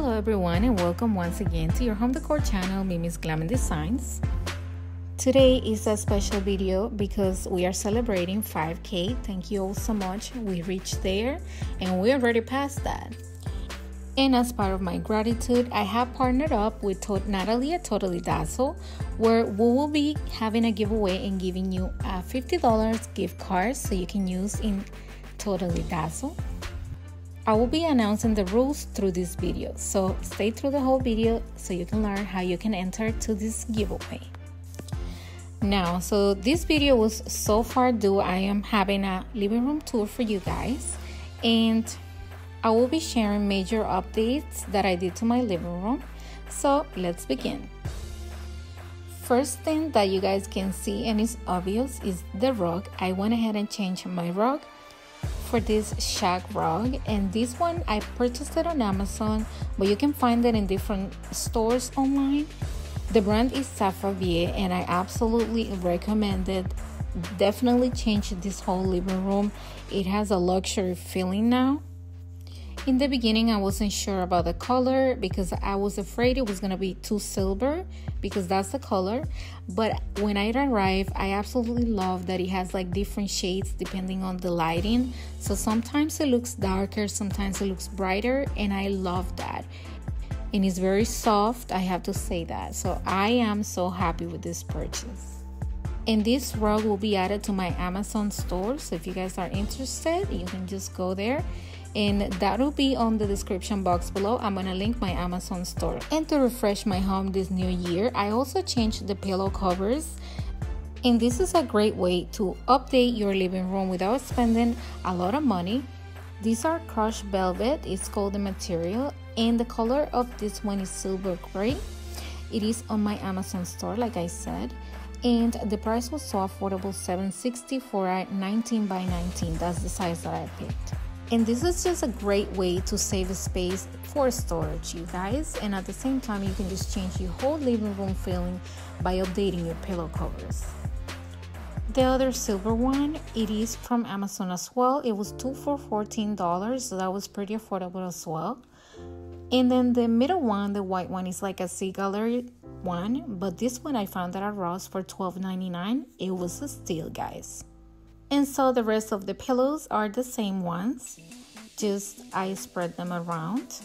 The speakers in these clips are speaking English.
Hello everyone, and welcome once again to your home decor channel, Mimy's Glam and Designs. Today is a special video because we are celebrating 5K. Thank you all so much. We reached there and we already passed that. And as part of my gratitude, I have partnered up with Natalia Totally Dazzle, where we will be having a giveaway and giving you a $50 gift card so you can use in Totally Dazzle. I will be announcing the rules through this video, so stay through the whole video so you can learn how you can enter to this giveaway. Now, so this video was so far due. I am having a living room tour for you guys, and I will be sharing major updates that I did to my living room. So let's begin. First thing that you guys can see, and it's obvious, is the rug. I went ahead and changed my rug for this shag rug, and this one I purchased it on Amazon, but you can find it in different stores online. The brand is Safavieh, and I absolutely recommend it. Definitely change this whole living room. It has a luxury feeling now. In the beginning, I wasn't sure about the color because I was afraid it was gonna be too silver, because that's the color. But when I arrived, I absolutely love that it has like different shades depending on the lighting. So sometimes it looks darker, sometimes it looks brighter, and I love that. And it's very soft, I have to say that. So I am so happy with this purchase. And this rug will be added to my Amazon store, so if you guys are interested, you can just go there. And that will be on the description box below. I'm gonna link my Amazon store. And to refresh my home this new year, I also changed the pillow covers, and this is a great way to update your living room without spending a lot of money. These are crushed velvet, it's called the material, and the color of this one is silver gray. It is on my Amazon store, like I said, and the price was so affordable, $7.60 for a 19 by 19. That's the size that I picked. And this is just a great way to save space for storage, you guys. And at the same time, you can just change your whole living room feeling by updating your pillow covers. The other silver one, it is from Amazon as well. It was $2 for $14, so that was pretty affordable as well. And then the middle one, the white one, is like a Z Gallerie one. But this one I found at Ross for $12.99. It was a steal, guys. And so the rest of the pillows are the same ones, just I spread them around.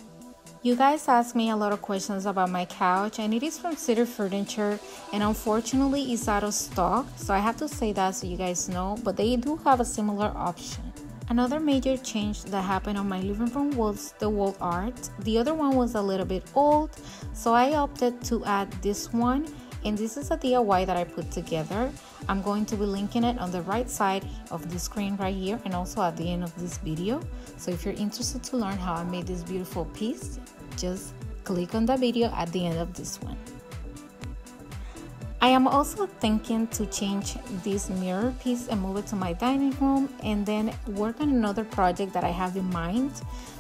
You guys ask me a lot of questions about my couch, and it is from City Furniture, and unfortunately it's out of stock, so I have to say that so you guys know, but they do have a similar option. Another major change that happened on my living room was the wall art. The other one was a little bit old, so I opted to add this one, and this is a DIY that I put together. I'm going to be linking it on the right side of the screen right here, and also at the end of this video. So if you're interested to learn how I made this beautiful piece, just click on the video at the end of this one. I am also thinking to change this mirror piece and move it to my dining room, and then work on another project that I have in mind.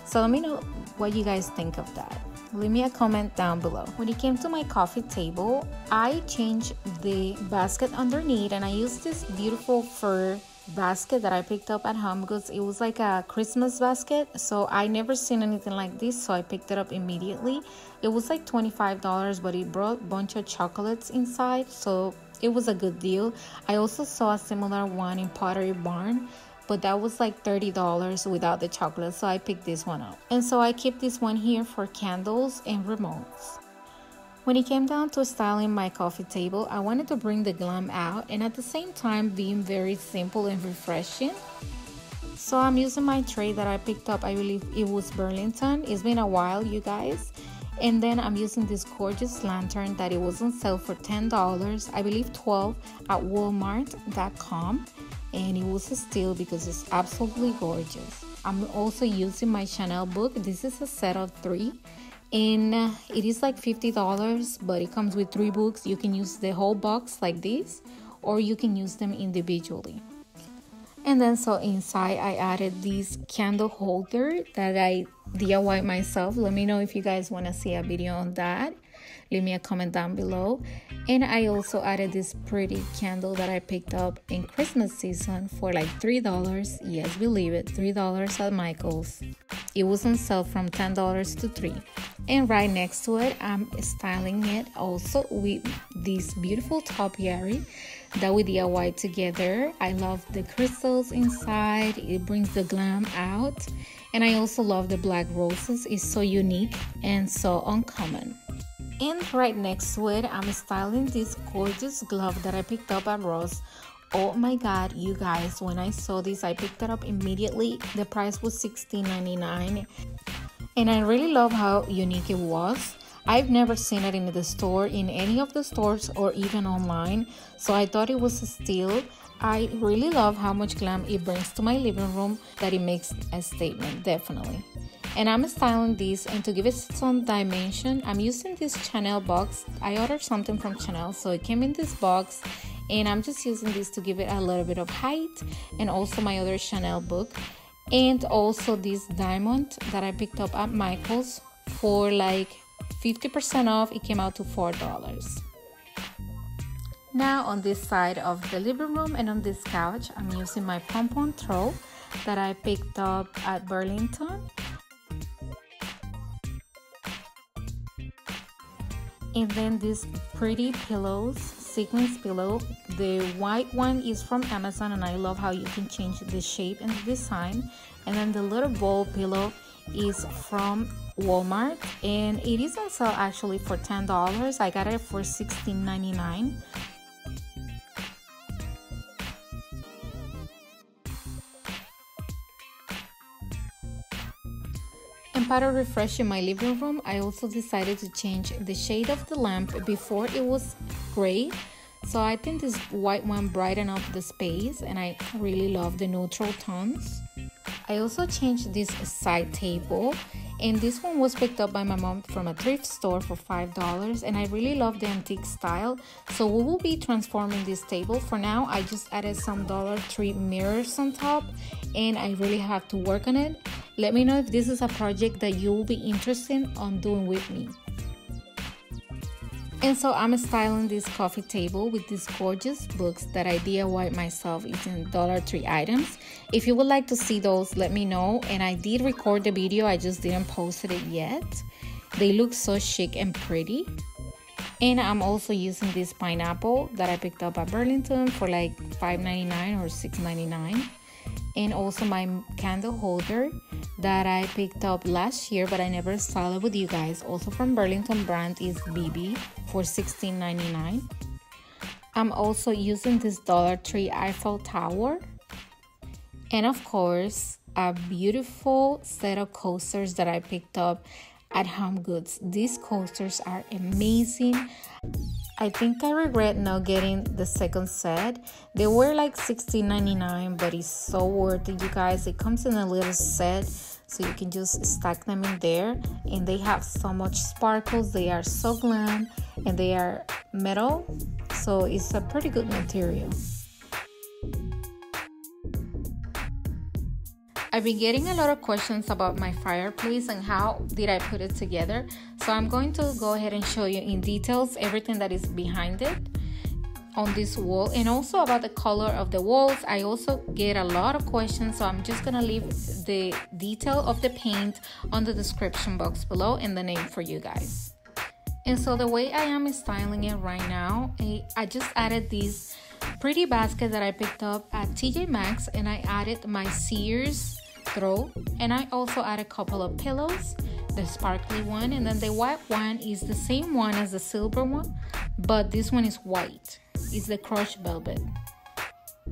So let me know what you guys think of that. Leave me a comment down below. When it came to my coffee table, I changed the basket underneath, and I used this beautiful fur basket that I picked up at HomeGoods. It was like a Christmas basket, so I never seen anything like this, so I picked it up immediately. It was like $25, but it brought a bunch of chocolates inside, so it was a good deal. I also saw a similar one in Pottery Barn, but that was like $30 without the chocolate, so I picked this one up. And so I keep this one here for candles and remotes. When it came down to styling my coffee table, I wanted to bring the glam out and at the same time being very simple and refreshing. So I'm using my tray that I picked up, I believe it was Burlington. It's been a while, you guys. And then I'm using this gorgeous lantern that it was on sale for $10, I believe $12 at Walmart.com. And it was a steal because it's absolutely gorgeous. I'm also using my Chanel book. This is a set of 3, and it is like $50, but it comes with 3 books. You can use the whole box like this, or you can use them individually. And then so inside I added this candle holder that I DIY myself. Let me know if you guys want to see a video on that. leave me a comment down below. And I also added this pretty candle that I picked up in Christmas season for like $3. Yes, believe it, $3 at Michael's. It was on sale from $10 to $3. And right next to it, I'm styling it also with this beautiful topiary that we DIY together. I love the crystals inside. It brings the glam out. And I also love the black roses. It's so unique and so uncommon. And right next to it, I'm styling this gorgeous glove that I picked up at Ross. Oh my god, you guys, when I saw this, I picked it up immediately. The price was $16.99. And I really love how unique it was. I've never seen it in the store, in any of the stores, or even online, so I thought it was a steal. I really love how much glam it brings to my living room, that it makes a statement, definitely. And I'm styling this, and to give it some dimension, I'm using this Chanel box. I ordered something from Chanel, so it came in this box, and I'm just using this to give it a little bit of height, and also my other Chanel book, and also this diamond that I picked up at Michael's for like 50% off. It came out to $4. Now on this side of the living room and on this couch, I'm using my pom-pom throw that I picked up at Burlington. And then these pretty pillows, sequins pillow. The white one is from Amazon, and I love how you can change the shape and the design. And then the little bowl pillow is from Walmart, and it is on sale actually for $10. I got it for $16.99. And part of refreshing my living room, I also decided to change the shade of the lamp. Before it was gray, so I think this white one brightened up the space, and I really love the neutral tones. I also changed this side table, and this one was picked up by my mom from a thrift store for $5, and I really love the antique style, so we will be transforming this table. For now, I just added some Dollar Tree mirrors on top, and I really have to work on it. Let me know if this is a project that you will be interested in doing with me. And so I'm styling this coffee table with these gorgeous books that I DIY myself using Dollar Tree items. If you would like to see those, let me know. And I did record the video, I just didn't post it yet. They look so chic and pretty. And I'm also using this pineapple that I picked up at Burlington for like $5.99 or $6.99. And also my candle holder that I picked up last year, but I never styled it with you guys. Also from Burlington brand is BB for $16.99. I'm also using this Dollar Tree Eiffel Tower. And of course, a beautiful set of coasters that I picked up at Home Goods. These coasters are amazing. I think I regret not getting the second set. They were like $16.99, but it's so worth it, you guys. It comes in a little set, so you can just stack them in there, and they have so much sparkles. They are so glam, and they are metal, so it's a pretty good material. I've been getting a lot of questions about my fireplace and how did I put it together. So I'm going to go ahead and show you in details everything that is behind it on this wall, and also about the color of the walls. I also get a lot of questions, so I'm just gonna leave the detail of the paint on the description box below and the name for you guys. And so the way I am styling it right now, I just added these pretty basket that I picked up at TJ Maxx, and I added my Sears throw, and I also added a couple of pillows, the sparkly one, and then the white one is the same one as the silver one, but this one is white. It's the crushed velvet.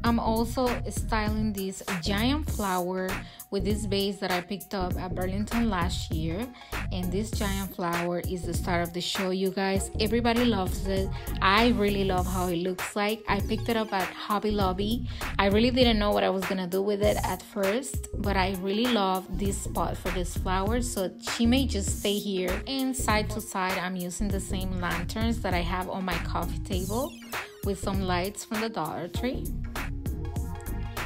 I'm also styling this giant flower with this vase that I picked up at Burlington last year, and this giant flower is the star of the show, you guys. Everybody loves it. I really love how it looks like. I picked it up at Hobby Lobby. I really didn't know what I was gonna do with it at first, but I really love this spot for this flower, so she may just stay here. And side to side, I'm using the same lanterns that I have on my coffee table with some lights from the Dollar Tree.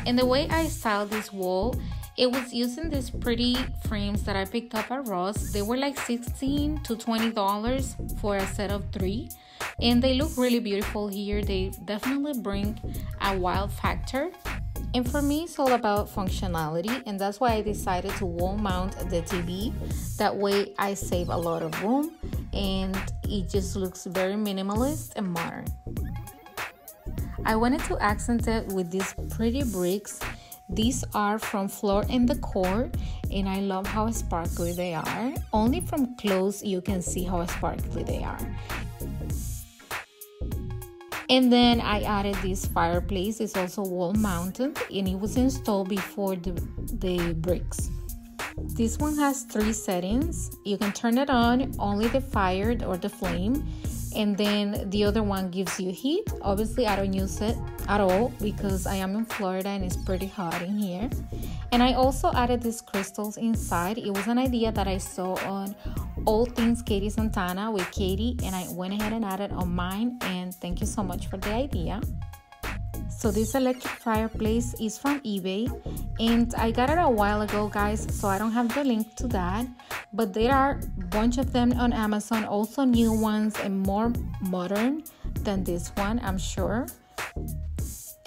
And the way I style this wall It was using these pretty frames that I picked up at Ross. They were like $16 to $20 for a set of 3, and they look really beautiful here. They definitely bring a wild factor, and for me it's all about functionality, and that's why I decided to wall mount the TV. That way I save a lot of room and it just looks very minimalist and modern. I wanted to accent it with these pretty bricks. These are from Floor and Decor, and I love how sparkly they are. Only from close you can see how sparkly they are. And then I added this fireplace. It's also wall mounted, and it was installed before the bricks. This one has 3 settings. You can turn it on, only the fire or the flame, and then the other one gives you heat. Obviously I don't use it at all because I am in Florida and it's pretty hot in here. And I also added these crystals inside. It was an idea that I saw on Old Things Katie Santana with Katie, and I went ahead and added on mine, and thank you so much for the idea. So this electric fireplace is from eBay, and I got it a while ago, guys, so I don't have the link to that, but there are a bunch of them on Amazon, also new ones and more modern than this one, I'm sure.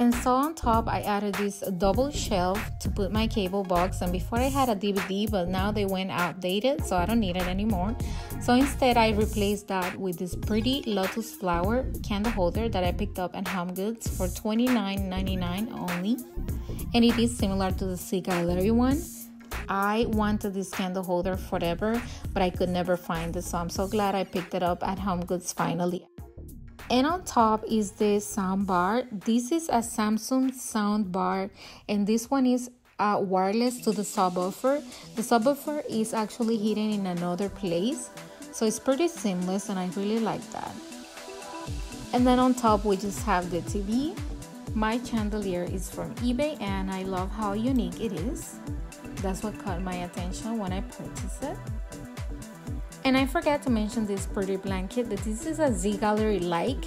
And so on top I added this double shelf to put my cable box, and before I had a DVD, but now they went outdated, so I don't need it anymore. So instead I replaced that with this pretty lotus flower candle holder that I picked up at HomeGoods for $29.99 only, and it is similar to the Z Gallerie one. I wanted this candle holder forever, but I could never find it, so I'm so glad I picked it up at HomeGoods finally. And on top is the sound bar. This is a Samsung sound bar, and this one is wireless to the subwoofer. The subwoofer is actually hidden in another place, so it's pretty seamless, and I really like that. And then on top we just have the TV. My chandelier is from eBay, and I love how unique it is. That's what caught my attention when I purchased it. And I forgot to mention this pretty blanket. This is a Z Gallerie like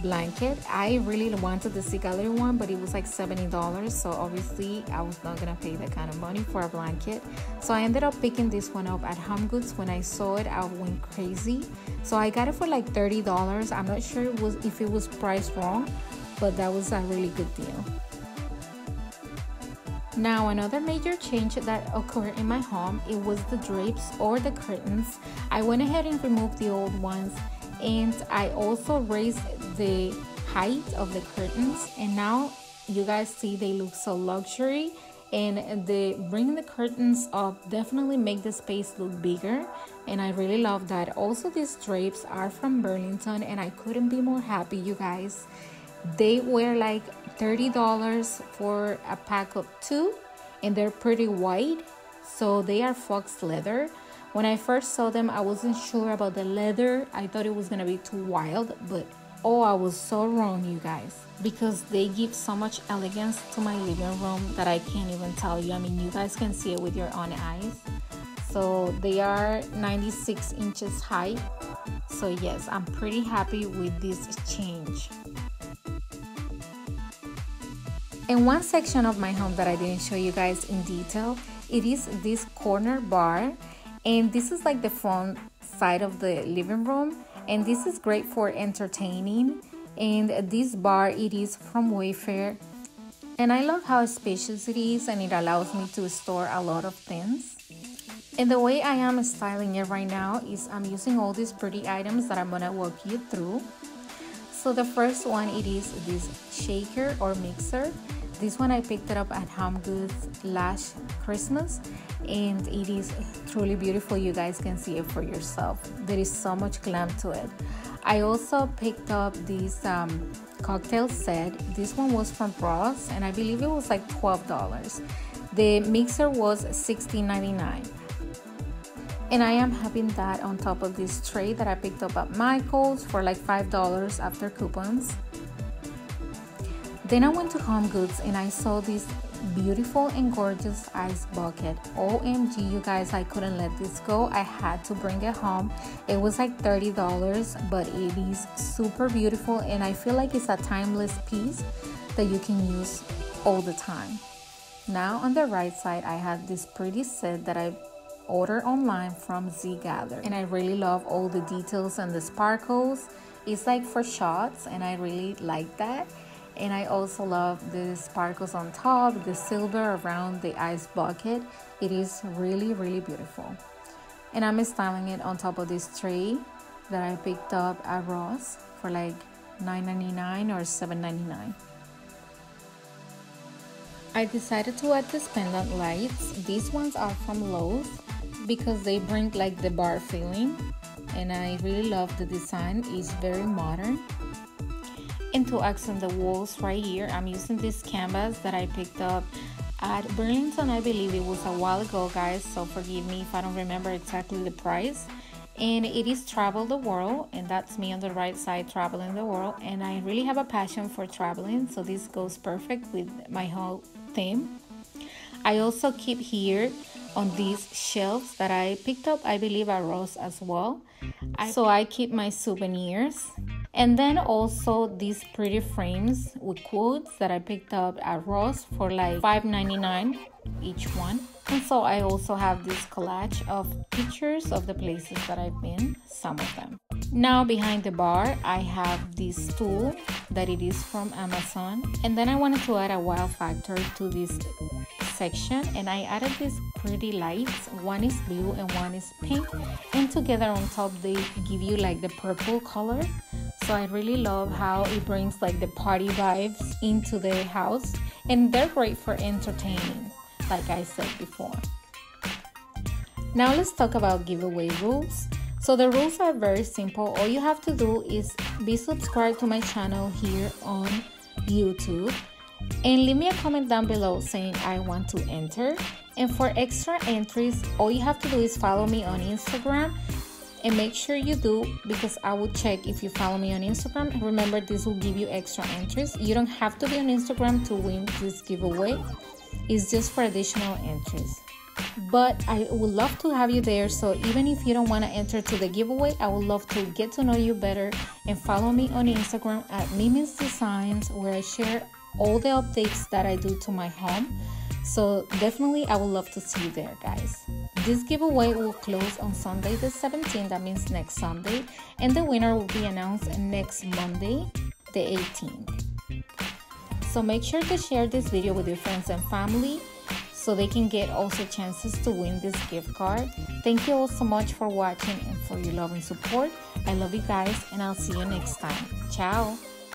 blanket. I really wanted the Z Gallerie one, but it was like $70, so obviously I was not gonna pay that kind of money for a blanket, so I ended up picking this one up at HomeGoods. When I saw it, I went crazy, so I got it for like $30. I'm not sure if it was priced wrong, but that was a really good deal. Now, another major change that occurred in my home, it was the drapes or the curtains. I went ahead and removed the old ones, and I also raised the height of the curtains, and now you guys see they look so luxury, and bringing the curtains up definitely make the space look bigger, and I really love that. Also, these drapes are from Burlington, and I couldn't be more happy, you guys. They were like $30 for a pack of 2, and they're pretty wide, so they are fox leather. When I first saw them, I wasn't sure about the leather. I thought it was gonna be too wild, but oh, I was so wrong, you guys, because they give so much elegance to my living room that I can't even tell you. I mean, you guys can see it with your own eyes. So they are 96 inches high, so yes, I'm pretty happy with this change. And one section of my home that I didn't show you guys in detail, it is this corner bar, and this is like the front side of the living room, and this is great for entertaining. And this bar, it is from Wayfair, and I love how spacious it is, and it allows me to store a lot of things. And the way I am styling it right now is I'm using all these pretty items that I'm gonna walk you through. So the first one, it is this shaker or mixer. This one I picked it up at HomeGoods last Christmas, and it is truly beautiful. You guys can see it for yourself. There is so much glam to it. I also picked up this cocktail set. This one was from Ross, and I believe it was like $12. The mixer was $16.99. And I am having that on top of this tray that I picked up at Michael's for like $5 after coupons. Then I went to HomeGoods, and I saw this beautiful and gorgeous ice bucket. OMG, you guys, I couldn't let this go. I had to bring it home. It was like $30, but it is super beautiful, and I feel like it's a timeless piece that you can use all the time. Now on the right side, I have this pretty set that I ordered online from Z Gallerie, and I really love all the details and the sparkles. It's like for shots, and I really like that. And I also love the sparkles on top, the silver around the ice bucket. It is really, really beautiful. And I'm styling it on top of this tray that I picked up at Ross for like $9.99 or $7.99. I decided to add these pendant lights. These ones are from Lowe's because they bring like the bar feeling, and I really love the design. It's very modern. And to accent the walls right here, I'm using this canvas that I picked up at Burlington. I believe it was a while ago, guys, so forgive me if I don't remember exactly the price. And it is Travel the World, and that's me on the right side traveling the world, and I really have a passion for traveling, so this goes perfect with my whole theme. I also keep here on these shelves that I picked up, I believe, at Ross as well. So I keep my souvenirs. And then also these pretty frames with quotes that I picked up at Ross for like $5.99 each one. And so I also have this collage of pictures of the places that I've been, some of them. Now behind the bar, I have this stool that it is from Amazon. And then I wanted to add a wow factor to this section, and I added these pretty lights. One is blue and one is pink, and together on top they give you like the purple color. So I really love how it brings like the party vibes into the house, and they're great for entertaining, like I said before. Now let's talk about giveaway rules. So the rules are very simple. All you have to do is be subscribed to my channel here on YouTube, and leave me a comment down below saying I want to enter. And for extra entries, all you have to do is follow me on Instagram, and make sure you do, because I will check if you follow me on Instagram. Remember, this will give you extra entries. You don't have to be on Instagram to win this giveaway. It's just for additional entries, but I would love to have you there. So even if you don't want to enter to the giveaway, I would love to get to know you better, and follow me on Instagram at Mimy's Designs, where I share all the updates that I do to my home. So definitely I would love to see you there, guys. This giveaway will close on Sunday the 17th, that means next Sunday, and the winner will be announced next Monday the 18th. So make sure to share this video with your friends and family, so they can get also chances to win this gift card. Thank you all so much for watching and for your love and support. I love you guys, and I'll see you next time. Ciao.